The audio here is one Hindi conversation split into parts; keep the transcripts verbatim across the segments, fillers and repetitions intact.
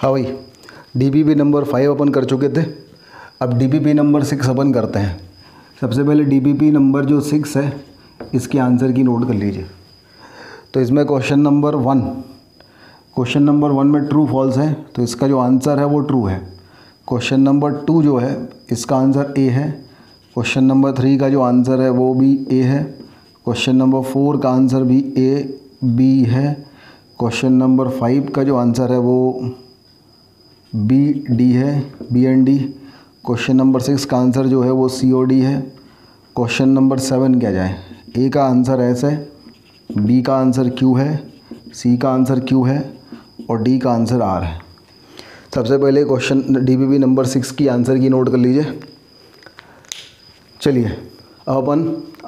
हाँ भाई, डीपीपी नंबर फाइव अपन कर चुके थे। अब डीपीपी नंबर सिक्स अपन करते हैं। सबसे पहले डीपीपी नंबर जो सिक्स है इसके आंसर की नोट कर लीजिए। तो इसमें question number one question number one में ट्रू फॉल्स है, तो इसका जो आंसर है वो ट्रू है। क्वेश्चन नंबर टू जो है इसका आंसर ए है। क्वेश्चन नंबर थ्री का जो आंसर है वो भी ए है। क्वेश्चन नंबर फोर का आंसर भी ए बी है। क्वेश्चन नंबर फाइव का जो आंसर है वो बी डी है, B and D. Question number six का आंसर जो है वो सी ओ डी है। क्वेश्चन नंबर सेवन क्या जाए, ए का आंसर एस है, बी का आंसर क्यू है, सी का आंसर क्यू है और डी का आंसर आर है। सबसे पहले क्वेश्चन डीपीपी नंबर सिक्स की आंसर की नोट कर लीजिए। चलिए अब अपन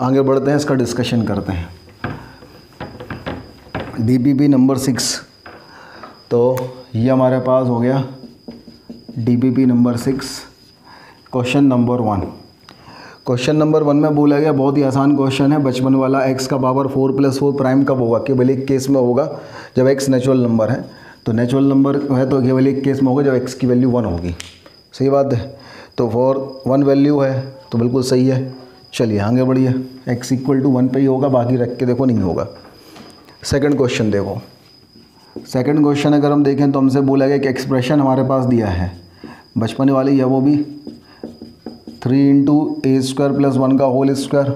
आगे बढ़ते हैं, इसका डिस्कशन करते हैं। डीपीपी नंबर सिक्स, तो ये हमारे पास हो गया DPP number six. Question number one question number one में बोला गया बहुत ही आसान क्वेश्चन है, बचपन वाला एक्स का power four plus four prime कब होगा? केवल एक केस में होगा जब एक्स नेचुरल नंबर है, तो नेचुरल नंबर है तो केवल एक केस में होगा जब एक्स की वैल्यू वन होगी। सही बात है, तो फॉर वन वैल्यू है तो बिल्कुल सही है। चलिए आगे बढ़िए, एक्स इक्वल टू वन पर ही होगा, बाकी रख के देखो नहीं होगा। सेकेंड क्वेश्चन देखो, सेकेंड क्वेश्चन अगर हम देखें तो हमसे बोला गया कि एक्सप्रेशन हमारे पास दिया है बचपन वाली या वो भी three into a square plus one का whole square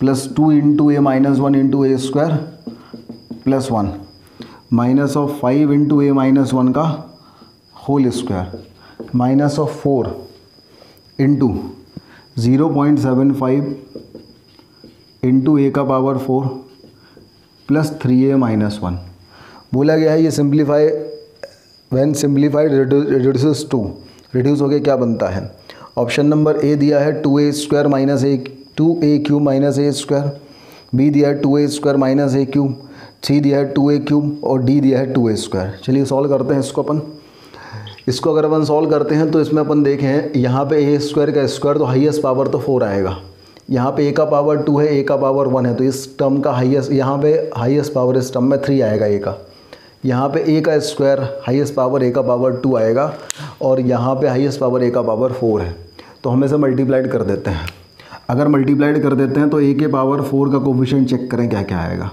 plus two into a minus one into a square plus one minus of five into a minus one का whole square minus of four into zero point seven five into a का power four plus three a minus one. बोला गया है ये simplify, when simplified reduces to, reduce होके क्या बनता है? ऑप्शन नंबर ए दिया है two a square minus a two a cube minus a square, B दिया है two a square minus a cube, C दिया है टू ए क्यूब और डी दिया है टू ए स्क्वायर। चलिए सॉल्व करते हैं इसको अपन। इसको अगर अपन सॉल्व करते हैं तो इसमें अपन देखें यहाँ पे ए स्क्वायर का स्क्वायर तो हाईएस्ट पावर तो फोर आएगा, यहाँ पे ए का पावर टू है, ए का पावर वन है, तो इस टर्म का हाईएस्ट, यहाँ पे हाईएस्ट पावर इस टर्म में थ्री आएगा ए का, यहाँ पे ए का स्क्वायर हाईएस्ट पावर ए का पावर टू आएगा और यहाँ पे हाईएस्ट पावर ए का पावर फोर है। तो हम इसे मल्टीप्लाइड कर देते हैं। अगर मल्टीप्लाइड कर देते हैं तो ए के पावर फोर का कोफिशिएंट चेक करें क्या क्या आएगा।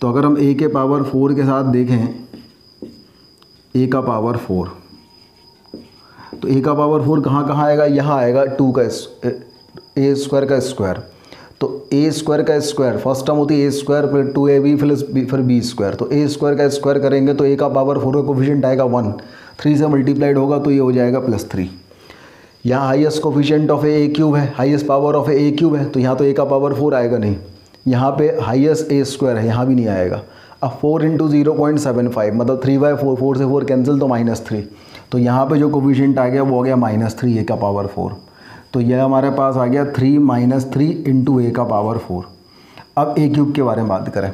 तो अगर हम ए के पावर फोर के साथ देखें ए का पावर फोर, तो ए का पावर फोर कहाँ कहाँ आएगा? यहाँ आएगा टू का ए स्क्वायर का स्क्वायर, तो ए स्क्वायर का स्क्वायर फर्स्ट टर्म होती है ए स्क्वायर, फिर टू ए बी प्लस फिर बी स्क्वायर, तो ए स्क्वायर का स्क्वायर करेंगे तो ए का पावर फोर का कोफिशिएंट आएगा वन, थ्री से मल्टीप्लाइड होगा तो ये हो जाएगा प्लस थ्री। यहाँ highest coefficient of a a cube है, highest power of a a cube है, तो यहाँ तो ए का पावर फोर आएगा नहीं, यहाँ पे हाईएस्ट ए स्क्वायर है, यहाँ भी नहीं आएगा। अब four into zero point seven five मतलब थ्री बाई फोर, फोर से फोर कैंसिल तो माइनस थ्री, तो यहाँ पे जो कोफिशिएंट आ गया वो आ गया माइनस थ्री ए का पावर फोर। तो यह हमारे पास आ गया three minus three into a का पावर फोर। अब ए क्यूब के बारे में बात करें,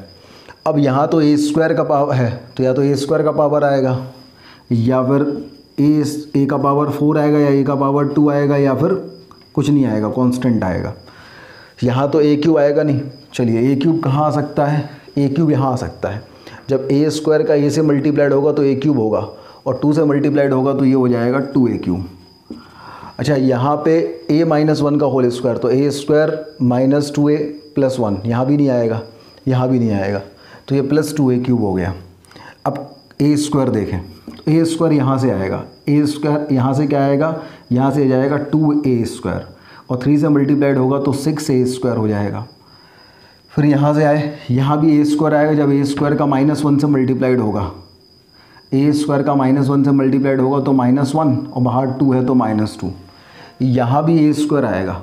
अब यहाँ तो ए स्क्वायर का पावर है तो या तो ए स्क्वायर का पावर आएगा या फिर ए ए का पावर फोर आएगा या ए का पावर टू आएगा या फिर कुछ नहीं आएगा, कांस्टेंट आएगा। यहाँ तो ए क्यूब आएगा नहीं। चलिए ए क्यूब कहाँ आ सकता है? ए क्यूब यहाँ आ सकता है, जब ए स्क्वायर का ए से मल्टीप्लाइड होगा तो ए क्यूब होगा और टू से मल्टीप्लाइड होगा तो ये हो जाएगा टू ए क्यूब। अच्छा, यहाँ पे a माइनस वन का होल स्क्वायर, तो ए स्क्वायर माइनस टू ए प्लस वन, यहाँ भी नहीं आएगा, यहाँ भी नहीं आएगा, तो ये प्लस टू ए क्यूब हो गया। अब ए स्क्वायर देखें, ए स्क्वायर यहाँ से आएगा, ए स्क्वायर यहाँ से क्या आएगा? यहाँ से जाएगा टू ए स्क्वायर और थ्री से मल्टीप्लाइड होगा तो सिक्स ए स्क्वायर हो जाएगा। फिर यहाँ से आए, यहाँ भी ए स्क्वायर आएगा, जब ए स्क्वायर का माइनस वन से मल्टीप्लाइड होगा, ए स्क्वायर का माइनस वन से मल्टीप्लाइड होगा तो माइनस वन और बाहर टू है तो माइनस टू। यहाँ भी ए स्क्वायर आएगा,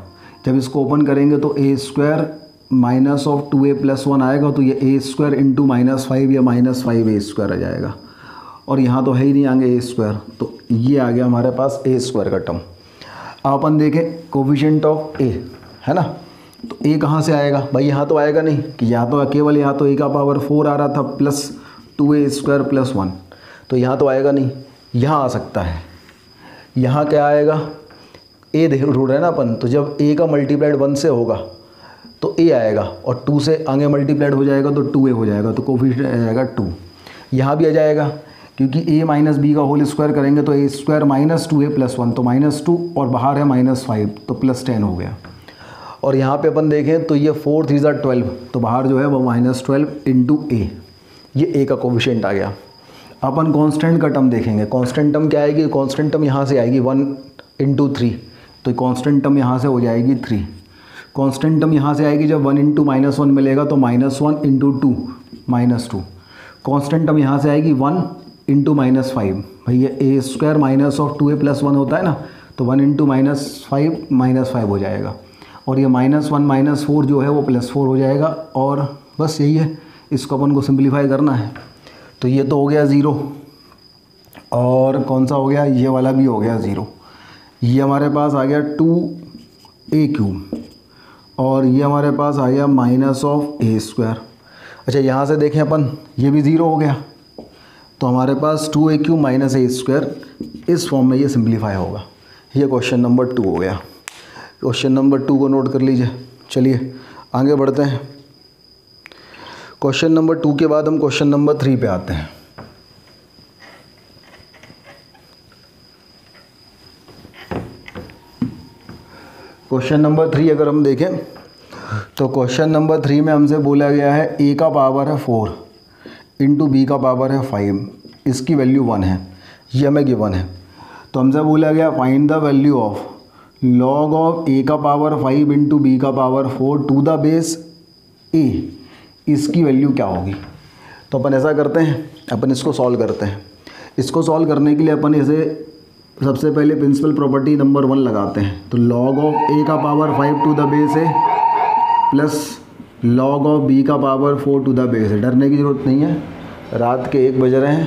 जब इसको ओपन करेंगे तो ए square minus of two A plus one आएगा, तो ये a square into minus five या माइनस फाइव ए स्क्वायर आ जाएगा। और यहाँ तो है ही नहीं आगे ए स्क्वायर, तो ये आ गया हमारे पास ए स्क्वायर का टर्म। अब अपन देखें कोफिशिएंट ऑफ ए है ना, तो ए कहाँ से आएगा? भाई यहाँ तो आएगा नहीं कि यहाँ तो केवल, यहाँ तो ए का पावर फोर आ रहा था plus two a square plus one, तो यहाँ तो आएगा नहीं, यहाँ आ सकता है। यहाँ क्या आएगा? ए देख रूट है ना अपन, तो जब ए का मल्टीप्लाइड वन से होगा तो ए आएगा और टू से आगे मल्टीप्लाइड हो जाएगा तो टू ए हो जाएगा, तो कोफिशिएंट आ जाएगा टू। यहाँ भी आ जाएगा, क्योंकि a माइनस बी का होल स्क्वायर करेंगे तो ए स्क्वायर माइनस टू ए प्लस वन तो माइनस टू और बाहर है माइनस फाइव तो प्लस टेन हो गया। और यहाँ पे अपन देखें तो ये फोर थ्री ज़ार ट्वेल्व तो बाहर जो है वो माइनस ट्वेल्व इंटू ए, ये ए का कोविशेंट आ गया। अपन कांस्टेंट का टर्म देखेंगे, कांस्टेंट टर्म क्या आएगी, कांस्टेंट टर्म यहाँ से आएगी वन इंटू थ्री तो कांस्टेंट टर्म यहाँ से हो जाएगी थ्री। कांस्टेंट टर्म यहाँ से आएगी जब वन इंटू माइनस वन मिलेगा तो minus one into two minus two. Constant term यहाँ से आएगी वन इंटू माइनस फाइव, भैया ए square minus of two A plus one होता है ना तो one into minus five minus five हो जाएगा। और ये माइनस वन माइनस फोर जो है वो प्लस फोर हो जाएगा। और बस यही है, इसको अपन को सिंप्लीफाई करना है। तो ये तो हो गया ज़ीरो और कौन सा हो गया, ये वाला भी हो गया ज़ीरो। ये हमारे पास आ गया टू ए क्यूब और ये हमारे पास आ गया माइनस ऑफ ए स्क्वायर। अच्छा यहाँ से देखें अपन, ये भी ज़ीरो हो गया तो हमारे पास two a cube minus a square इस फॉर्म में ये सिंप्लीफाई होगा। ये क्वेश्चन नंबर टू हो गया। क्वेश्चन नंबर टू को नोट कर लीजिए। चलिए आगे बढ़ते हैं। क्वेश्चन नंबर टू के बाद हम क्वेश्चन नंबर थ्री पे आते हैं। क्वेश्चन नंबर थ्री अगर हम देखें तो क्वेश्चन नंबर थ्री में हमसे बोला गया है ए का पावर है फोर इंटू बी का पावर है फाइव, इसकी वैल्यू वन है, ये हमें गिवन है। तो हमसे बोला गया find the value of log of a का पावर फाइव इंटू बी का power four to the base a, इसकी वैल्यू क्या होगी। तो अपन ऐसा करते हैं, अपन इसको सॉल्व करते हैं। इसको सॉल्व करने के लिए अपन इसे सबसे पहले प्रिंसिपल प्रॉपर्टी नंबर वन लगाते हैं। तो लॉग ऑफ ए का power five to the base a plus log of b का power four to the base a. डरने की ज़रूरत नहीं है, रात के एक बज रहे हैं,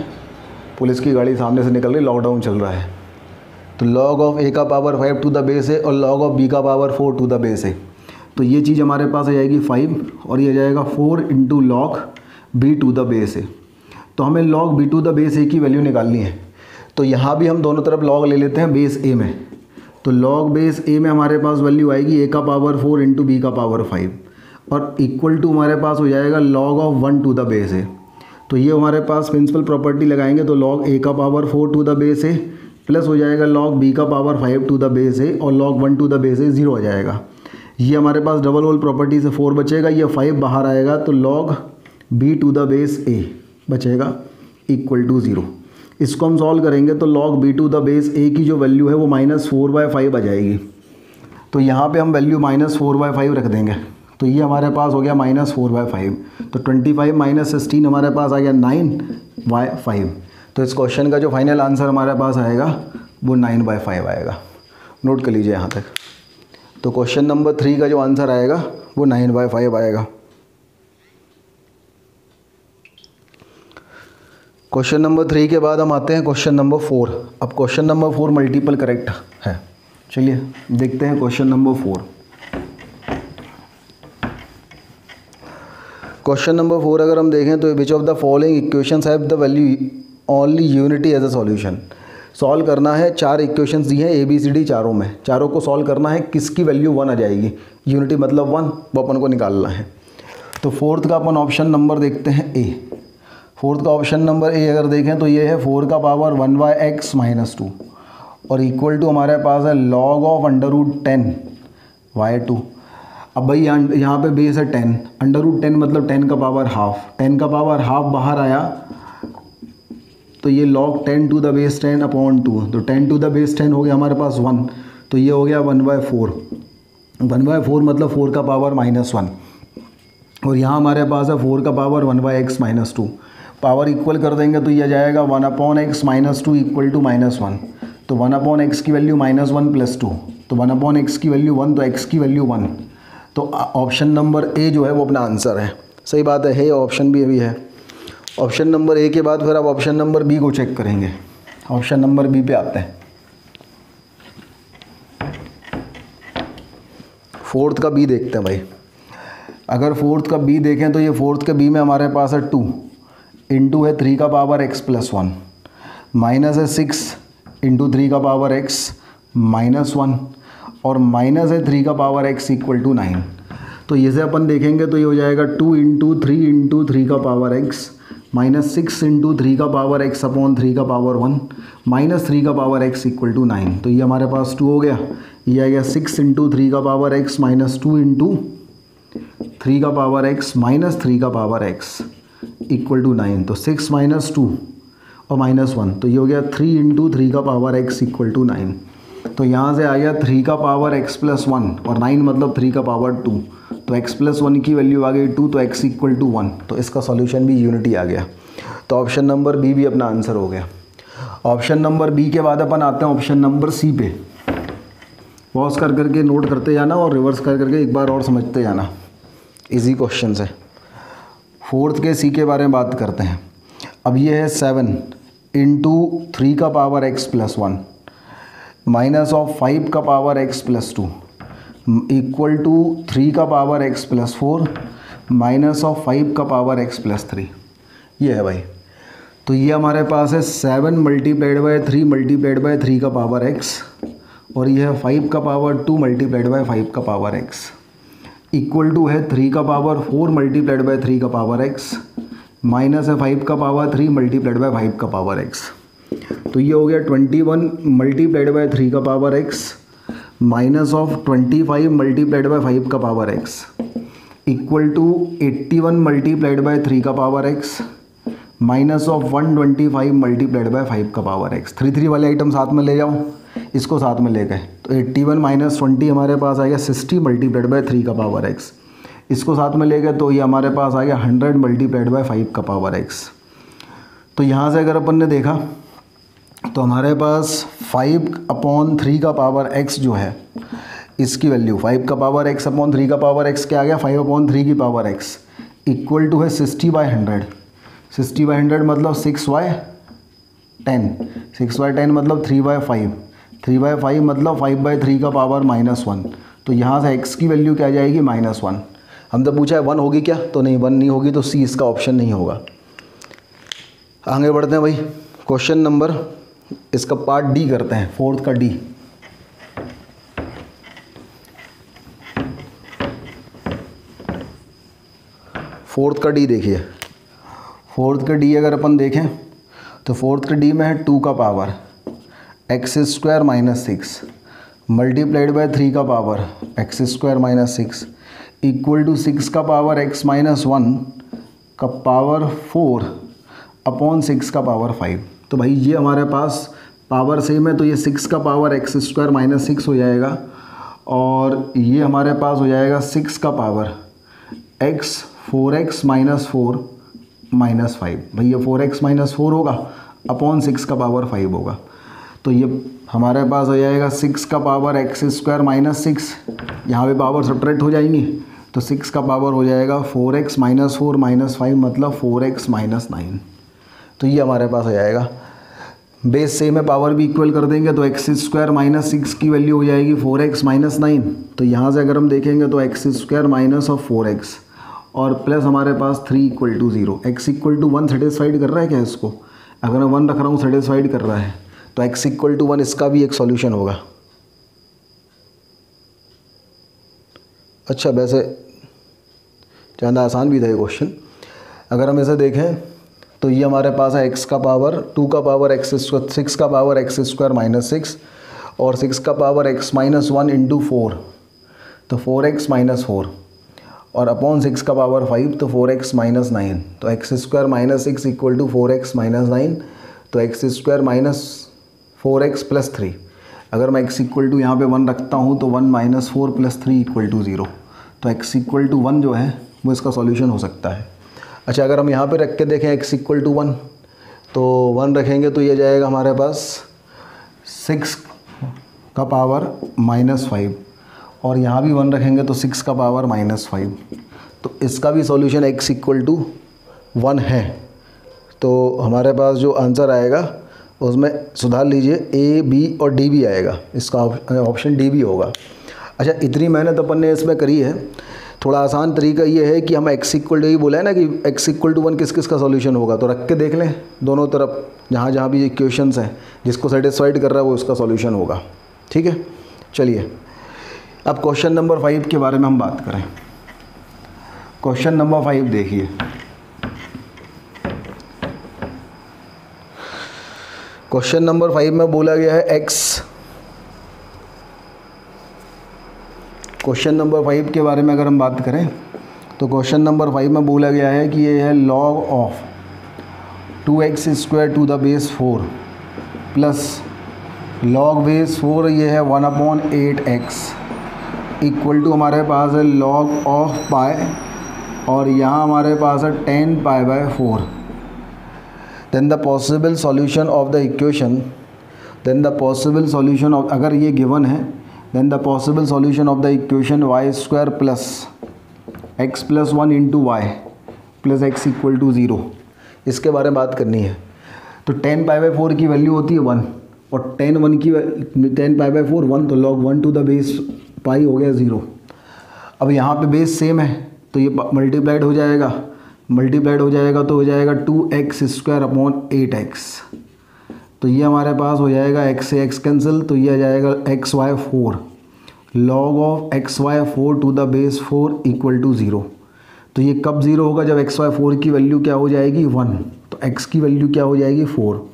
पुलिस की गाड़ी सामने से निकल रही, लॉकडाउन चल रहा है। तो log ऑफ a का power five to the base है और log ऑफ b का power four to the base है। तो ये चीज़ हमारे पास आ जाएगी फाइव और ये आ जाएगा four into log b to the base है। तो हमें log b to the base a की वैल्यू निकालनी है। तो यहाँ भी हम दोनों तरफ log ले लेते हैं बेस a में। तो log बेस a में हमारे पास वैल्यू आएगी a का पावर फोर इंटू बी का पावर फाइव और इक्वल टू हमारे पास हो जाएगा log of one to the base है। तो ये हमारे पास प्रिंसिपल प्रॉपर्टी लगाएंगे तो log a का power four to the base है प्लस हो जाएगा log b का power five to the base है और log one to the base है ज़ीरो आ जाएगा। ये हमारे पास डबल होल प्रॉपर्टी से फोर बचेगा, ये फाइव बाहर आएगा तो log b to the base a बचेगा इक्वल टू ज़ीरो। इसको हम सॉल्व करेंगे तो log b to the base a की जो वैल्यू है वो माइनस फोर बाई फाइव आ जाएगी। तो यहाँ पे हम value minus four by five रख देंगे। तो ये हमारे पास हो गया माइनस फोर बाई फाइव। तो ट्वेंटी फाइव माइनस सिक्सटीन हमारे पास आ गया नाइन बाई फाइव। तो इस क्वेश्चन का जो फाइनल आंसर हमारे पास आएगा वो नाइन बाई फाइव आएगा। नोट कर लीजिए यहाँ तक। तो क्वेश्चन नंबर थ्री का जो आंसर आएगा वो नाइन बाई फाइव आएगा। क्वेश्चन नंबर थ्री के बाद हम आते हैं क्वेश्चन नंबर फोर। अब question number four multiple correct है। चलिए देखते हैं question number four. Question number four अगर हम देखें तो which of the following equations have the value only unity as a solution. Solve करना है, चार इक्वेशंस दी हैं ए बी सी डी, चारों में चारों को सॉल्व करना है, किसकी वैल्यू वन आ जाएगी, यूनिटी मतलब वन, वो अपन को निकालना है। तो फोर्थ का अपन ऑप्शन नंबर देखते हैं ए। फोर्थ का ऑप्शन नंबर ए अगर देखें तो ये है फोर का power one by x minus two और इक्वल टू हमारे पास है log of under root ten y two. अब भाई यहाँ यहाँ पर बेस है टेन, अंडर रूट टेन मतलब टेन का पावर हाफ, टेन का पावर हाफ बाहर आया तो ये log ten to the base ten upon two, तो ten to the base ten हो गया हमारे पास वन। तो ये हो गया one by four, one by four मतलब फोर का पावर माइनस वन और यहाँ हमारे पास है फोर का power one by x minus two. Power equal कर देंगे तो ये जाएगा one upon x minus two equal to minus one. तो वन अपॉन एक्स की value minus one plus two, तो वन अपॉन एक्स की वैल्यू वन, तो एक्स की वैल्यू वन। तो ऑप्शन नंबर ए जो है वो अपना आंसर है। सही बात है, ऑप्शन भी अभी है। ऑप्शन नंबर ए के बाद फिर आप ऑप्शन नंबर बी को चेक करेंगे। ऑप्शन नंबर बी पे आते हैं। फोर्थ का बी देखते हैं भाई। अगर फोर्थ का बी देखें तो ये फोर्थ के बी में हमारे पास है टू इंटू है थ्री का power x plus one minus है सिक्स इंटू थ्री का पावर एक्स माइनस वन और माइनस है थ्री का power x equal to nine. तो ये से अपन देखेंगे तो ये हो जाएगा two into three into three का power x minus six into three का पावर एक्स अपॉन थ्री का पावर वन माइनस थ्री का power x equal to nine. तो ये हमारे पास टू हो गया, ये आ गया सिक्स इंटू थ्री का power x minus two into three का पावर एक्स माइनस थ्री का power x equal to nine. तो सिक्स माइनस टू और माइनस वन, तो ये हो गया थ्री इंटू थ्री का power x equal to nine. तो यहाँ से आ गया थ्री का पावर x प्लस वन और नाइन मतलब थ्री का पावर टू, तो x प्लस वन की वैल्यू आ गई टू, तो x इक्वल टू वन। तो इसका सॉल्यूशन भी यूनिटी आ गया, तो ऑप्शन नंबर बी भी अपना आंसर हो गया। ऑप्शन नंबर बी के बाद अपन आते हैं ऑप्शन नंबर सी पे। पॉज कर करके नोट करते जाना और रिवर्स कर करके एक बार और समझते जाना, इजी क्वेश्चन है। फोर्थ के सी के बारे में बात करते हैं। अब ये है सेवन इंटू थ्री का power x plus one minus of five का power x plus two equal to three का power x plus four minus of five का पावर एक्स प्लस थ्री। ये है भाई, तो ये हमारे पास है seven multiplied by three multiplied by three का पावर एक्स और ये है फाइव का power two multiplied by five का पावर एक्स इक्वल टू है थ्री का power four multiplied by three का पावर एक्स माइनस है फाइव का power three multiplied by five का पावर एक्स। तो ये हो गया twenty one multiplied by three का power x minus of twenty five multiplied by five का power x equal to eighty one multiplied by three का power x minus of one twenty five multiplied by five का पावर एक्स। थ्री थ्री वाले आइटम साथ में ले जाओ, इसको साथ में ले गए, तो एट्टी वन माइनस ट्वेंटी हमारे पास आ गया सिक्सटी मल्टीप्लाइड बाय थ्री का पावर एक्स। इसको साथ में ले गए तो ये हमारे पास आ गया हंड्रेड मल्टीप्लाइड बाय फाइव का पावर एक्स। तो यहाँ से अगर अपन ने देखा तो हमारे पास फाइव अपॉन थ्री का पावर x जो है इसकी वैल्यू फाइव का पावर x अपॉन थ्री का पावर x क्या आ गया, फाइव अपॉन थ्री की पावर x इक्वल टू है sixty by hundred. Sixty by hundred मतलब six by ten, six by ten मतलब three by five, three by five मतलब फाइव बाई थ्री का पावर माइनस वन। तो यहाँ से x की वैल्यू क्या जाएगी माइनस वन। हमने पूछा है वन होगी क्या, तो नहीं वन नहीं होगी, तो C इसका ऑप्शन नहीं होगा। आगे बढ़ते हैं भाई, क्वेश्चन नंबर इसका पार्ट डी करते हैं, फोर्थ का डी। फोर्थ का डी देखिए, फोर्थ का डी अगर अपन देखें तो फोर्थ का डी में है टू का power x square minus six multiplied by three का power x square minus six equal to six का पावर एक्स माइनस वन का पावर फोर अपॉन सिक्स का पावर फाइव। तो भाई ये हमारे पास पावर सेम है, तो ये सिक्स का power x square minus six हो जाएगा और ये हमारे पास हो जाएगा सिक्स का power x four x minus four minus five. भाई ये फोर एक्स माइनस फोर होगा अपॉन सिक्स का पावर फाइव होगा, तो ये हमारे पास हो जाएगा सिक्स का power x square minus six. यहाँ पर पावर सब्ट्रैक्ट हो जाएंगी, तो सिक्स का पावर हो जाएगा four x minus four minus five मतलब फोर एक्स माइनस नाइन। तो ये हमारे पास हो जाएगा, बेस सेम है पावर भी इक्वल कर देंगे, तो एक्स स्क्वायर माइनस सिक्स की वैल्यू हो जाएगी फोर एक्स माइनस नाइन। तो यहाँ से अगर हम देखेंगे तो x square minus of four x और प्लस हमारे पास three equal to zero. X equal to one satisfied कर रहा है क्या इसको, अगर मैं वन रख रहा हूँ सेटिस्फाइड कर रहा है, तो एक्स इक्वल टू वन इसका भी एक सॉल्यूशन होगा। अच्छा वैसे ज़्यादा आसान भी था ये क्वेश्चन। अगर हम इसे देखें तो ये हमारे पास है x का पावर टू का पावर x स्क्वायर सिक्स का power x square minus six और सिक्स का power x minus one into four, तो फोर एक्स माइनस फोर और अपॉन सिक्स का पावर फाइव, तो फोर एक्स माइनस नाइन। तो x square minus six equal to four x minus nine, तो x square minus four x plus three. अगर मैं x इक्वल टू यहाँ पर वन रखता हूँ तो one minus four plus three equal to zero, तो x इक्वल टू वन जो है वो इसका सॉल्यूशन हो सकता है। अच्छा अगर हम यहाँ पे रख के देखें x इक्वल टू वन, तो वन रखेंगे तो ये जाएगा हमारे पास सिक्स का पावर माइनस फाइव और यहाँ भी वन रखेंगे तो सिक्स का पावर माइनस फाइव। तो इसका भी solution x equal to one है, तो हमारे पास जो आंसर आएगा उसमें सुधार लीजिए a, b और d भी आएगा, इसका ऑप्शन d भी होगा। अच्छा इतनी मेहनत अपन ने इसमें करी है, थोड़ा आसान तरीका ये है कि हम x इक्वल टू ही बोला है ना कि x इक्वल टू वन किस किस का सॉल्यूशन होगा, तो रख के देख लें दोनों तरफ, जहाँ जहाँ भी इक्वेशंस हैं जिसको सेटिस्फाइड कर रहा है वो उसका सॉल्यूशन होगा। ठीक है चलिए, अब क्वेश्चन नंबर फाइव के बारे में हम बात करें। क्वेश्चन नंबर फाइव देखिए, क्वेश्चन नंबर फाइव में बोला गया है x। क्वेश्चन नंबर फाइव के बारे में अगर हम बात करें तो क्वेश्चन नंबर फाइव में बोला गया है कि ये है log of two x square to the base four plus log base four ये है one upon eight x equal to हमारे पास है लॉग ऑफ पाए और यहाँ हमारे पास है ten pi by four. Then the possible solution of the equation then the possible solution of अगर ये गिवन है then the possible solution of the equation y square plus x plus one into y plus x equal to zero इसके बारे में बात करनी है। तो टेन पाई बाई फोर की वैल्यू होती है वन और टेन वन की ten pi by four one तो log one to the base pi हो गया ज़ीरो। अब यहाँ पे बेस सेम है तो ये मल्टीप्लाइड हो जाएगा मल्टीप्लाइड हो जाएगा तो हो जाएगा two x square upon eight x तो ये हमारे पास हो जाएगा एक्स से एक्स कैंसिल तो ये आ जाएगा x y four log of x y four to the base four equal to zero. तो ये कब ज़ीरो होगा जब एक्स वाई फोर की वैल्यू क्या हो जाएगी वन तो x की वैल्यू क्या हो जाएगी फोर।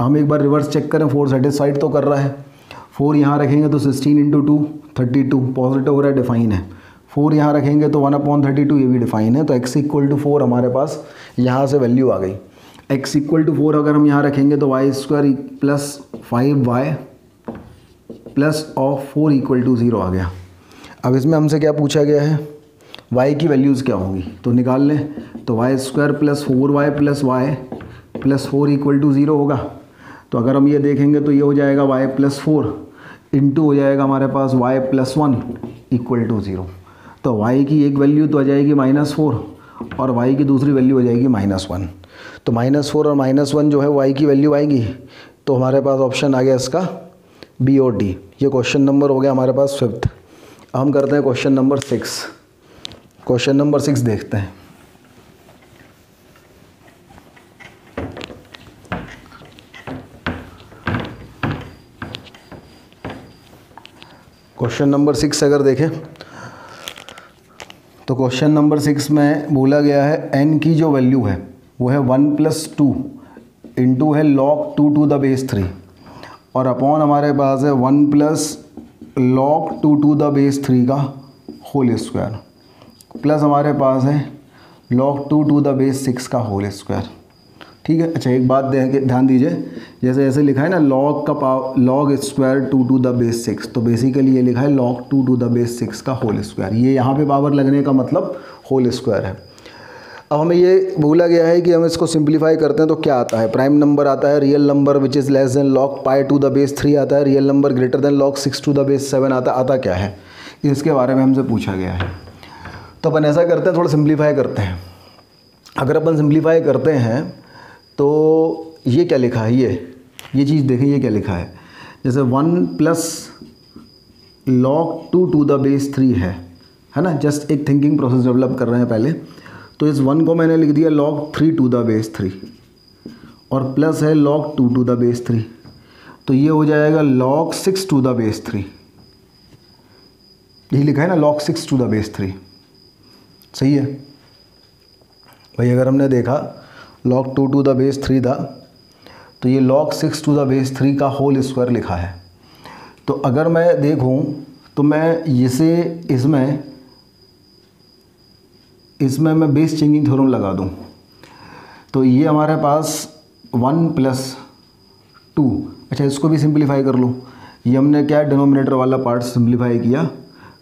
हम एक बार रिवर्स चेक करें फोर सेटिस्फाइड तो कर रहा है फोर यहाँ रखेंगे तो sixteen into two thirty two positive हो रहा है डिफाइन है फोर यहाँ रखेंगे तो वन अपॉन थर्टी टू ये भी डिफाइन है तो x इक्वल टू फोर हमारे पास यहाँ से वैल्यू आ गई। x इक्वल टू फोर अगर हम यहाँ रखेंगे तो y square plus five y plus of four equal to zero आ गया। अब इसमें हमसे क्या पूछा गया है y की वैल्यूज़ क्या होंगी तो निकाल लें तो y square plus four y plus y plus four equal to zero होगा। तो अगर हम ये देखेंगे तो ये हो जाएगा y प्लस फोर इंटू हो जाएगा हमारे पास y plus one equal to zero. तो y की एक वैल्यू तो आ जाएगी माइनस फोर और y की दूसरी वैल्यू आ जाएगी माइनस वन। तो माइनस फोर और माइनस वन जो है y की वैल्यू आएगी तो हमारे पास ऑप्शन आ गया इसका बी और डी। ये क्वेश्चन नंबर हो गया हमारे पास फिफ्थ। हम करते हैं question number six. Question number six देखते हैं। क्वेश्चन नंबर सिक्स अगर देखें तो क्वेश्चन नंबर सिक्स में बोला गया है एन की जो वैल्यू है वो है वन प्लस टू इंटू है log two to the base three और अपॉन हमारे पास है one plus log two to the base three का होल स्क्वायर प्लस हमारे पास है log two to the base six का होल स्क्वायर। ठीक है। अच्छा एक बात ध्यान दीजिए जैसे ऐसे लिखा है ना लॉग का power log square two to the base six तो बेसिकली ये लिखा है log two to the base six का होल स्क्वायर। ये यहाँ पे पावर लगने का मतलब होल स्क्वायर है। अब हमें ये बोला गया है कि हम इसको सिंप्लीफाई करते हैं तो क्या आता है प्राइम नंबर आता है real number which is less than log pi to the base three आता है real number greater than log six to the base seven आता आता क्या है इसके बारे में हमसे पूछा गया है। तो अपन ऐसा करते हैं थोड़ा सिंप्लीफाई करते हैं। अगर अपन सिंप्लीफाई करते हैं तो ये क्या लिखा है ये ये चीज़ देखें ये क्या लिखा है जैसे one plus log two to the base three है है ना। जस्ट एक थिंकिंग प्रोसेस डेवलप कर रहे हैं पहले। तो इस वन को मैंने लिख दिया log three to the base three और प्लस है log two to the base three तो ये हो जाएगा log six to the base three. यही लिखा है ना log six to the base three सही है भाई। अगर हमने देखा log two to the base three था तो ये log six to the base three का होल स्क्वायर लिखा है। तो अगर मैं देखूं तो मैं इसे इसमें इसमें मैं बेस चेंजिंग थ्योरम लगा दूं तो ये हमारे पास वन प्लस टू। अच्छा इसको भी सिंप्लीफाई कर लूँ। ये हमने क्या डिनोमिनेटर वाला पार्ट सिंप्लीफाई किया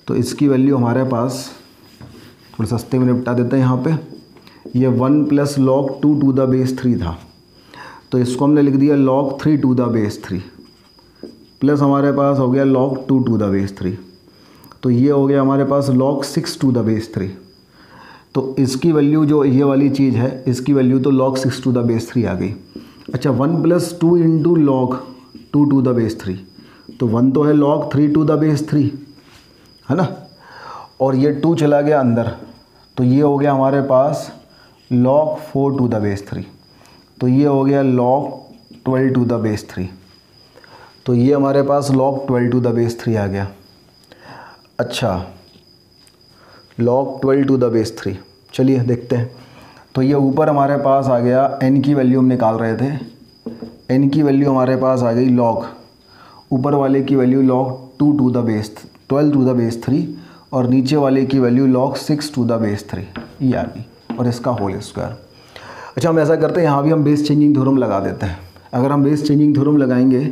तो इसकी वैल्यू हमारे पास थोड़े सस्ते में निपटा देते हैं। यहाँ पे ये one plus log two to the base three था तो इसको हमने लिख दिया log three to the base three plus हमारे पास हो गया log two to the base three तो ये हो गया हमारे पास log six to the base three. तो इसकी वैल्यू जो ये वाली चीज़ है इसकी वैल्यू तो log six to the base three आ गई। अच्छा one plus two into log two to the base three तो वन तो है log three to the base three है ना और ये टू चला गया अंदर तो ये हो गया हमारे पास log four to the base three तो ये हो गया log twelve to the base three तो ये हमारे पास log twelve to the base three आ गया। अच्छा log twelve to the base three चलिए देखते हैं। तो ये ऊपर हमारे पास आ गया एन की वैल्यू हम निकाल रहे थे एन की वैल्यू हमारे पास आ गई लॉग, ऊपर वाले की value log two to the base twelve to the base three और नीचे वाले की value log six to the base three, ये आ गई, और इसका होल स्क्वायर। अच्छा, हम ऐसा करते हैं, यहाँ भी हम बेस चेंजिंग थ्योरम लगा देते हैं। अगर हम बेस चेंजिंग थ्योरम लगाएंगे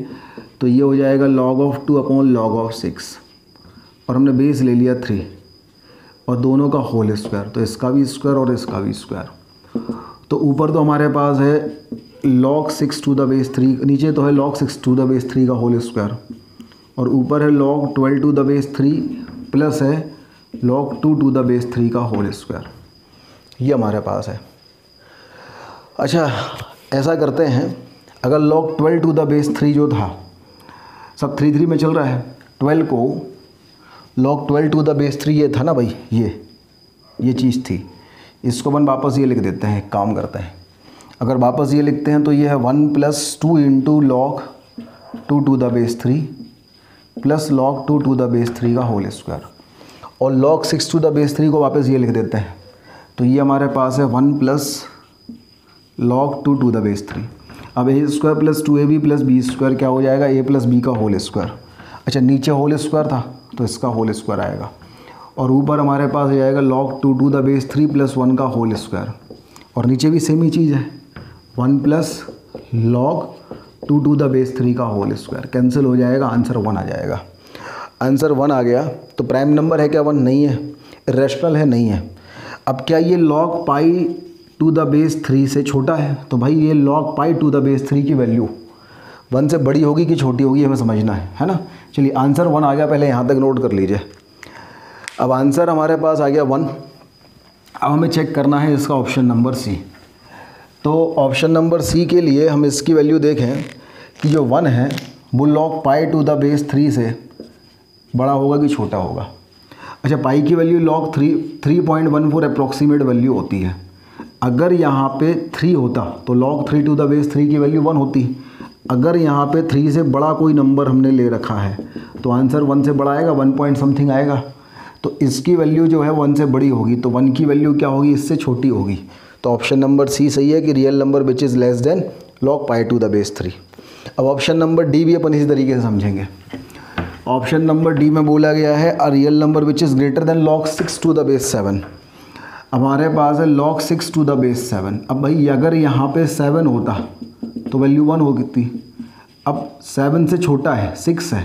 तो ये हो जाएगा log of two upon log of six, और हमने बेस ले लिया थ्री और दोनों का होल स्क्वायर, तो इसका भी स्क्वायर और इसका भी स्क्वायर। तो ऊपर तो हमारे पास है log six to the base three, नीचे तो है log six to the base three का होल स्क्वायर, और ऊपर है log twelve to the base three plus है log two to the base three का होल स्क्वायर, ये हमारे पास है। अच्छा, ऐसा करते हैं, अगर log twelve to the base three जो था, सब थ्री थ्री में चल रहा है, ट्वेल्व को log twelve to the base three, ये था ना भाई, ये ये चीज़ थी, इसको अपन वापस ये लिख देते हैं। काम करते हैं, अगर वापस ये लिखते हैं तो ये है one plus two into log two to the base three plus log two to the base three का होल स्क्वायर, और log six to the base three को वापस ये लिख देते हैं तो ये हमारे पास है one plus log two to the base three. अब ए square plus two a b plus B square क्या हो जाएगा, ए प्लस बी का होल स्क्वायर। अच्छा, नीचे होल स्क्वायर था तो इसका होल स्क्वायर आएगा, और ऊपर हमारे पास हो जाएगा log two to the base three plus one का होल स्क्वायर, और नीचे भी सेम ही चीज़ है, one plus log two to the base three का होल स्क्वायर, कैंसिल हो जाएगा, आंसर वन आ जाएगा। आंसर वन आ गया। तो प्राइम नंबर है क्या? वन नहीं है, इरेशनल है, नहीं है। अब क्या ये log pi to the base three से छोटा है? तो भाई ये log pi to the base three की वैल्यू वन से बड़ी होगी कि छोटी होगी, हमें समझना है, है ना। चलिए, आंसर वन आ गया, पहले यहाँ तक नोट कर लीजिए। अब आंसर हमारे पास आ गया वन। अब हमें चेक करना है इसका ऑप्शन नंबर सी। तो ऑप्शन नंबर सी के लिए हम इसकी वैल्यू देखें कि जो वन है वो log pi to the base three से बड़ा होगा कि छोटा होगा। अच्छा, पाई की value log three three point one four approximate value होती है। अगर यहाँ पे थ्री होता तो log three to the base three की वैल्यू वन होती। अगर यहाँ पे थ्री से बड़ा कोई नंबर हमने ले रखा है तो आंसर वन से बड़ा आएगा, वन पॉइंट समथिंग आएगा। तो इसकी वैल्यू जो है वन से बड़ी होगी, तो वन की वैल्यू क्या होगी? इससे छोटी होगी। तो ऑप्शन नंबर सी सही है कि real number which is less than log pi to the base three. अब ऑप्शन नंबर डी भी अपन इसी तरीके से समझेंगे। ऑप्शन नंबर डी में बोला गया है a real number which is greater than log six to the base seven. हमारे पास है log six to the base seven. अब भाई अगर यहाँ पे सेवन होता तो वैल्यू वन हो कितनी, अब सेवन से छोटा है, सिक्स है,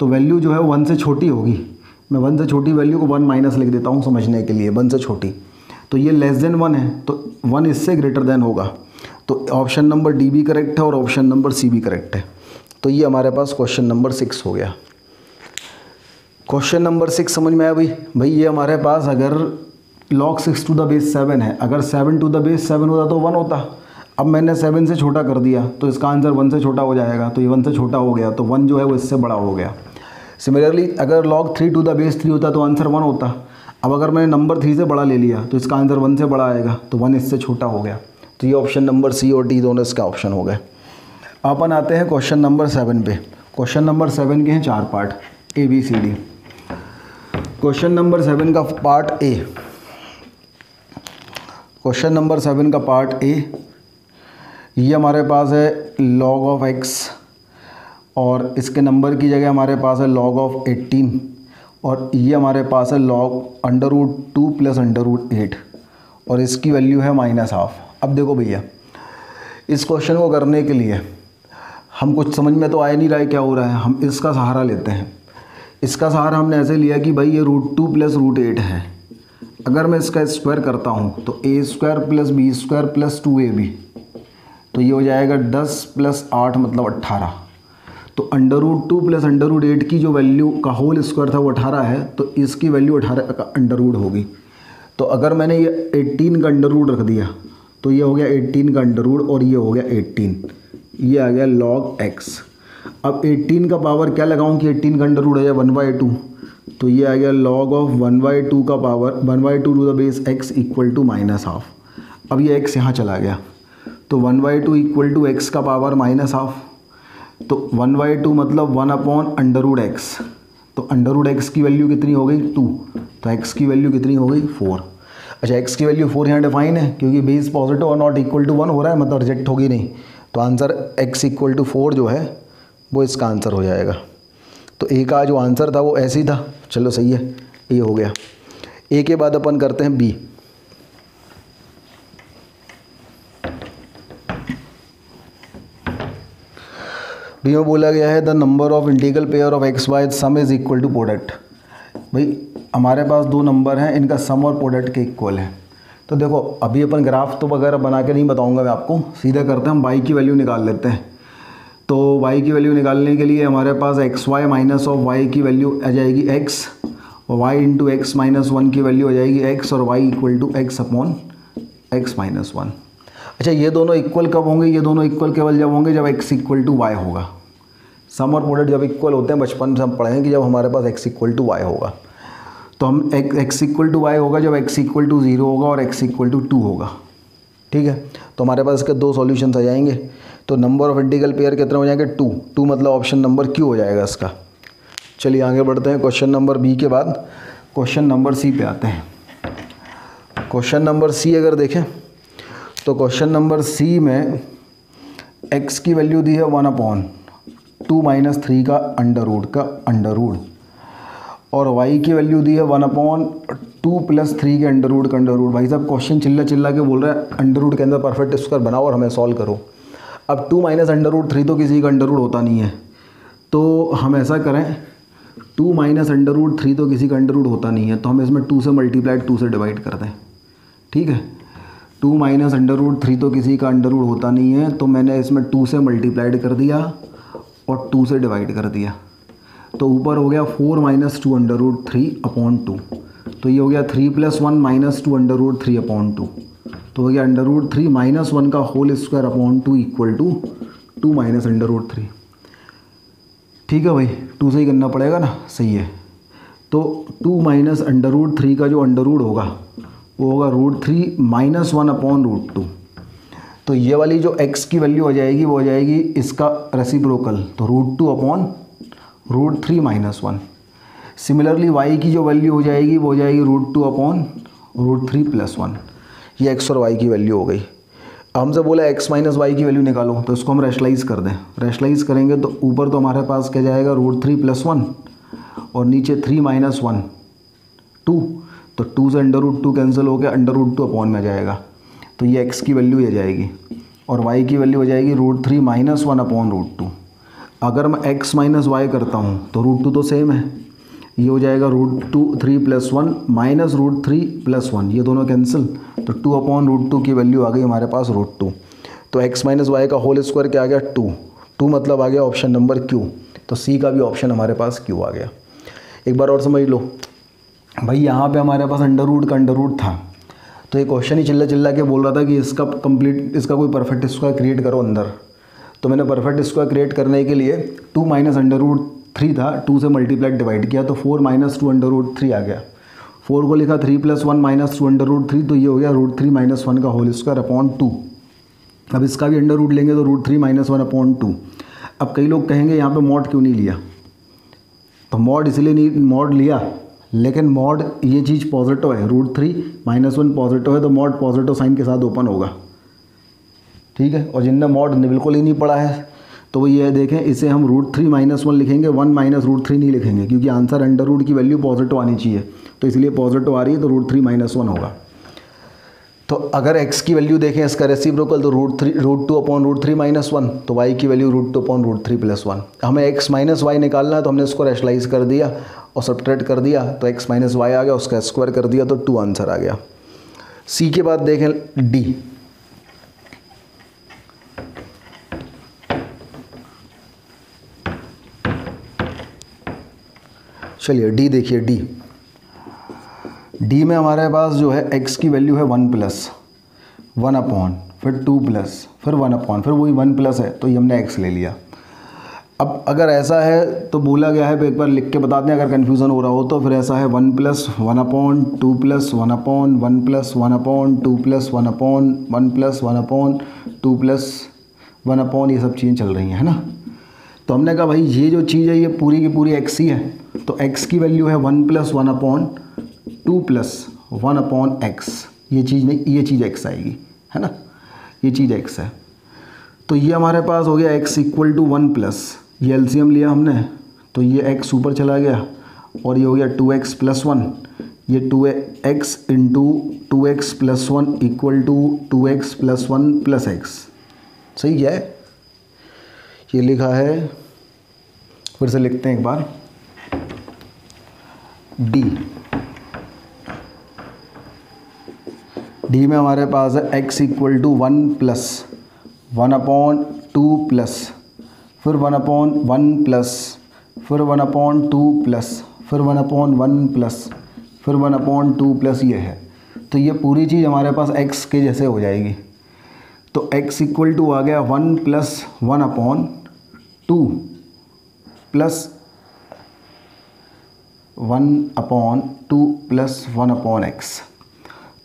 तो वैल्यू जो है वन से छोटी होगी। मैं वन से छोटी वैल्यू को वन माइनस लिख देता हूँ समझने के लिए, वन से छोटी, तो ये लेस देन वन है, तो वन इससे ग्रेटर देन होगा। तो ऑप्शन नंबर डी भी करेक्ट है और ऑप्शन नंबर सी भी करेक्ट है। तो ये हमारे पास क्वेश्चन नंबर सिक्स हो गया। क्वेश्चन नंबर सिक्स समझ में आया भाई? भाई ये हमारे पास अगर log six to the base seven है, अगर seven to the base seven होता तो वन होता। अब मैंने सेवन से छोटा कर दिया तो इसका आंसर वन से छोटा हो जाएगा, तो ये वन से छोटा हो गया, तो वन जो है वो इससे बड़ा हो गया। सिमिलरली अगर log three to the base three होता तो आंसर वन होता। अब अगर मैंने नंबर थ्री से बड़ा ले लिया तो इसका आंसर वन से बड़ा आएगा, तो वन इससे छोटा हो गया। तो ये ऑप्शन नंबर सी और डी दोनों इसका ऑप्शन हो गए। अपन आते हैं क्वेश्चन नंबर सेवन पे। क्वेश्चन नंबर सेवन के हैं चार part, A B C D. Question number seven का part A, question number seven का पार्ट ए, ये हमारे पास है log ऑफ x और इसके नंबर की जगह हमारे पास है log ऑफ एटीन, और ये हमारे पास है log under root two plus under root eight, और इसकी वैल्यू है माइनस हाफ। अब देखो भैया, इस क्वेश्चन को करने के लिए हम कुछ समझ में तो आया नहीं रहा है क्या हो रहा है, हम इसका सहारा लेते हैं। इसका सहारा हमने ऐसे लिया कि भाई ये root two plus root eight है, अगर मैं इसका स्क्वायर करता हूँ तो ए square plus B square plus two a b, तो ये हो जाएगा दस प्लस आठ मतलब अट्ठारह। तो under root two plus under root eight की जो वैल्यू का होल स्क्वायर था वो अठारह है, तो इसकी वैल्यू अठारह का अंडर रूट होगी। तो अगर मैंने ये एटीन का अंडर रूट रख दिया तो ये हो गया एटीन का अंडर रूट, और ये हो गया एटीन, ये आ गया log x। अब एटीन का पावर क्या लगाऊँ कि एटीन का अंडर रूट हो जाए वन बाई टू, तो ये आ गया log of one by two का power one by two to the base x equal to minus half. अब ये x यहाँ चला गया तो one by two equal to x का पावर माइनस हाफ, तो वन बाई टू मतलब one upon under root x. तो अंडर रूड एक्स की वैल्यू कितनी हो गई? टू। तो x की वैल्यू कितनी हो गई? फोर। अच्छा, x की वैल्यू फोर यहाँ डिफाइन है क्योंकि बेस पॉजिटिव और नॉट इक्वल टू वन हो रहा है, मतलब रिजेक्ट होगी नहीं, तो answer x equal to four जो है वो इसका आंसर हो जाएगा। तो ए का जो आंसर था वो ऐसे ही था। चलो सही है, ए हो गया। ए के बाद अपन करते हैं बी। बी में बोला गया है the number of integral pair of x Y sum is equal to product. भाई हमारे पास दो नंबर हैं, इनका सम और प्रोडक्ट के इक्वल है। तो देखो अभी अपन ग्राफ तो वगैरह बना के नहीं बताऊंगा मैं आपको, सीधा करते हैं हम y की वैल्यू निकाल लेते हैं। तो y की वैल्यू निकालने के लिए हमारे पास x Y minus of Y की वैल्यू आ जाएगी x और y into x minus one की वैल्यू आ जाएगी x और y equal to x upon x minus one. अच्छा ये दोनों इक्वल कब होंगे? ये दोनों इक्वल केवल जब होंगे जब x इक्वल टू वाई होगा। सम और प्रोडक्ट जब इक्वल होते हैं, बचपन से हम पढ़ें कि जब हमारे पास x इक्वल टू वाई होगा। तो हम x x equal to y होगा जब x इक्वल टू ज़ीरो होगा और x इक्वल टू टू होगा। ठीक है, तो हमारे पास इसके दो सॉल्यूशंस आ जाएंगे। तो नंबर ऑफ इंटीग्रल पेयर कितने हो जाएंगे? टू। टू मतलब ऑप्शन नंबर क्यू हो जाएगा इसका। चलिए आगे बढ़ते हैं। क्वेश्चन नंबर बी के बाद क्वेश्चन नंबर सी पे आते हैं। क्वेश्चन नंबर सी अगर देखें तो क्वेश्चन नंबर सी में एक्स की वैल्यू दी है one upon two minus three का अंडर रूट का अंडर रूट और y की वैल्यू दी है one upon two plus three के अंडर रूट का अंडर रूट। भाई साहब क्वेश्चन चिल्ला चिल्ला के बोल रहे हैं अंडर रूट के अंदर परफेक्ट स्क्वायर बनाओ और हमें सॉल्व करो। अब two minus under root three तो किसी का अंडर रूट होता नहीं है, तो हम ऐसा करें two minus under root three तो किसी का अंडर रूट होता नहीं है, तो हम इसमें टू से मल्टीप्लाई टू से डिवाइड कर दें। ठीक है, two minus under root three तो किसी का अंडर रूट होता नहीं है, तो मैंने इसमें टू से मल्टीप्लाइड कर दिया और टू से डिवाइड कर दिया। तो ऊपर हो गया four minus two under root three upon two. तो ये हो गया three plus one minus two under root three upon two. तो हो गया under root three minus one का whole square upon two equal to two minus under root three. ठीक है भाई, टू से ही करना पड़ेगा ना, सही है। तो two minus under root three का जो अंडर रूट होगा वो होगा root three minus one upon root two. तो ये वाली जो एक्स की वैल्यू हो जाएगी वो हो जाएगी इसका रेसिप्रोकल, तो root two upon root three minus one. Similarly y की जो वैल्यू हो जाएगी वो हो जाएगी root two upon root three plus one. ये एक्स और वाई की वैल्यू हो गई। हमसे बोला एक्स माइनस वाई की वैल्यू निकालो, तो इसको हम रैशलाइज कर दें। रैशलाइज करेंगे तो ऊपर तो हमारे पास क्या जाएगा रूट थ्री प्लस वन और नीचे थ्री माइनस वन टू। तो टू से अंडर रूट टू कैंसिल हो गया, अंडर रूट टू अपॉन में जाएगा। तो ये एक्स की वैल्यू ये जाएगी और वाई की वैल्यू हो जाएगी root three minus one upon root two. अगर मैं x माइनस वाई करता हूँ तो रूट टू तो सेम है, ये हो जाएगा root two three plus one minus root three plus one. ये दोनों कैंसिल, तो टू अपॉन रूट टू की वैल्यू आ गई हमारे पास रूट टू। तो x माइनस वाई का होल स्क्वायर क्या आ गया? टू। टू मतलब आ गया ऑप्शन नंबर q। तो c का भी ऑप्शन हमारे पास q आ गया। एक बार और समझ लो भाई, यहाँ पर हमारे पास अंडर रूट का अंडर रूट था, तो ये क्वेश्चन ही चिल्ला चिल्ला के बोल रहा था कि इसका कंप्लीट इसका कोई परफेक्ट स्क्वायर क्रिएट करो अंदर। तो मैंने परफेक्ट स्क्वायर क्रिएट करने के लिए two minus under root three था, टू से मल्टीप्लाई डिवाइड किया तो four minus two under root three आ गया। फोर को लिखा three plus one minus two under root three, तो ये हो गया रूट थ्री माइनस वन का होल स्क्वायर अपॉन टू। अब इसका भी अंडर रूट लेंगे तो root three minus one upon two. अब कई लोग कहेंगे यहाँ पे मॉड क्यों नहीं लिया, तो मॉड इसलिए नहीं मॉड लिया, लेकिन मॉड ये चीज़ पॉजिटिव है, root three minus one positive है, तो मॉड पॉजिटिव साइन के साथ ओपन होगा। ठीक है, और जिनने मॉड बिल्कुल ही नहीं पढ़ा है तो वो ये देखें, इसे हम रूट थ्री माइनस वन लिखेंगे, वन माइनस रूट थ्री नहीं लिखेंगे क्योंकि आंसर अंडर रूट की वैल्यू पॉजिटिव आनी चाहिए, तो इसलिए पॉजिटिव आ रही है, तो रूट थ्री माइनस वन होगा। तो अगर एक्स की वैल्यू देखें इसका रेसिप्रोकल तो root three root two upon root three minus one, तो वाई की value root two upon root three plus one. हमें एक्स माइनस वाई निकालना है, तो हमने इसको रैशलाइज कर दिया और सब्ट्रैक्ट कर दिया, तो एक्स माइनस वाई आ गया, उसका स्क्वायर कर दिया तो टू आंसर आ गया। सी के बाद देखें डी। चलिए डी देखिए, डी डी में हमारे पास जो है एक्स की वैल्यू है वन प्लस वन अपॉन फिर टू प्लस फिर वन अपॉन फिर वही वन प्लस है, तो ये हमने एक्स ले लिया। अब अगर ऐसा है तो बोला गया है, एक बार लिख के बता दें अगर कन्फ्यूज़न हो रहा हो तो, फिर ऐसा है one plus one upon two plus one upon one plus one upon two plus one upon one plus one upon two plus one upon, ये सब चीज़ें चल रही हैं है ना। तो हमने कहा भाई ये जो चीज़ है ये पूरी की पूरी एक्स ही है, तो एक्स की वैल्यू है one plus one upon two plus one upon x. ये चीज़ नहीं, ये चीज़ एक्स आएगी है ना, ये चीज़ एक्स है। तो ये हमारे पास हो गया x equal to one plus, ये एलसीएम लिया हमने तो ये x ऊपर चला गया और ये हो गया टू एक्स प्लस वन, ये two x into two x plus one equal to two x plus one plus x. सही है, ये लिखा है, फिर से लिखते हैं एक बार, d, d में हमारे पास है x equal to one plus one upon two plus फिर वन अपॉन वन प्लस फिर वन अपॉन टू प्लस फिर वन अपॉन वन प्लस फिर वन अपॉन टू प्लस ये है। तो ये पूरी चीज़ हमारे पास x के जैसे हो जाएगी। तो x इक्वल टू आ गया one plus one upon two plus one upon two plus one upon x.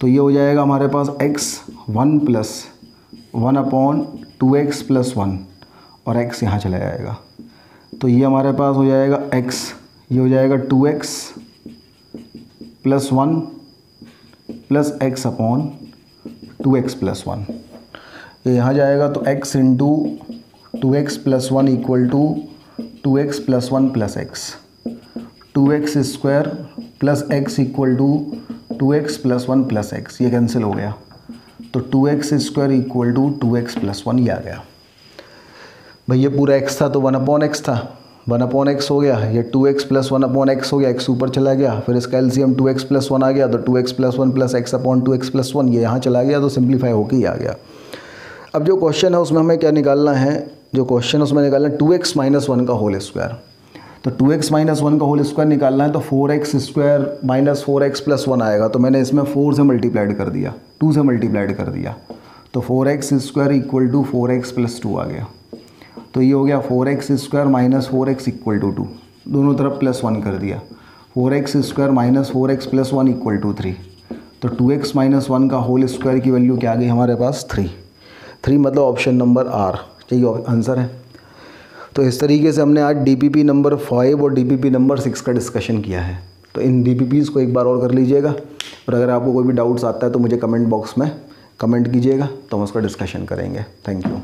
तो ये हो जाएगा हमारे पास x one plus one upon two x plus one और x यहाँ चला जाएगा। तो ये हमारे पास हो जाएगा x, ये हो जाएगा two x plus one plus x upon two x plus one, ये यहाँ जाएगा तो x into two x plus one equal to two x plus one plus x, two x square plus x equal to two x plus one plus x, ये कैंसिल हो गया तो two x square equal to two x plus one ये आ गया। भाई ये पूरा x था तो वन अपॉन एक्स था, वन अपॉन एक्स हो गया, ये two x plus one upon x हो गया, x ऊपर चला गया, फिर इसका LCM two x plus one आ गया तो two x plus one plus x upon two x plus one ये यहाँ चला गया तो सिंप्लीफाई होके ही आ गया। अब जो क्वेश्चन है उसमें हमें क्या निकालना है, जो क्वेश्चन है उसमें निकालना है टू एक्स माइनस वन का होल स्क्वायर। तो टू एक्स माइनस वन का होल स्क्वायर निकालना है तो four x square minus four x plus one आएगा, तो मैंने इसमें फोर से मल्टीप्लाइड कर दिया, टू से मल्टीप्लाइड कर दिया तो four x square equal to four x plus two आ गया। तो ये हो गया four x square minus four x equal to two, दोनों तरफ प्लस वन कर दिया, four x square minus four x plus one equal to three. तो टू एक्स माइनस वन का होल स्क्वायर की वैल्यू क्या आ गई हमारे पास, थ्री। थ्री मतलब ऑप्शन नंबर आर यही आंसर है। तो इस तरीके से हमने आज डीपीपी नंबर फाइव और डीपीपी नंबर सिक्स का डिस्कशन किया है। तो इन डीपीपीज़ को एक बार और कर लीजिएगा और अगर आपको कोई भी डाउट्स आता है तो मुझे कमेंट बॉक्स में कमेंट कीजिएगा तो हम उसका डिस्कशन करेंगे। Thank you.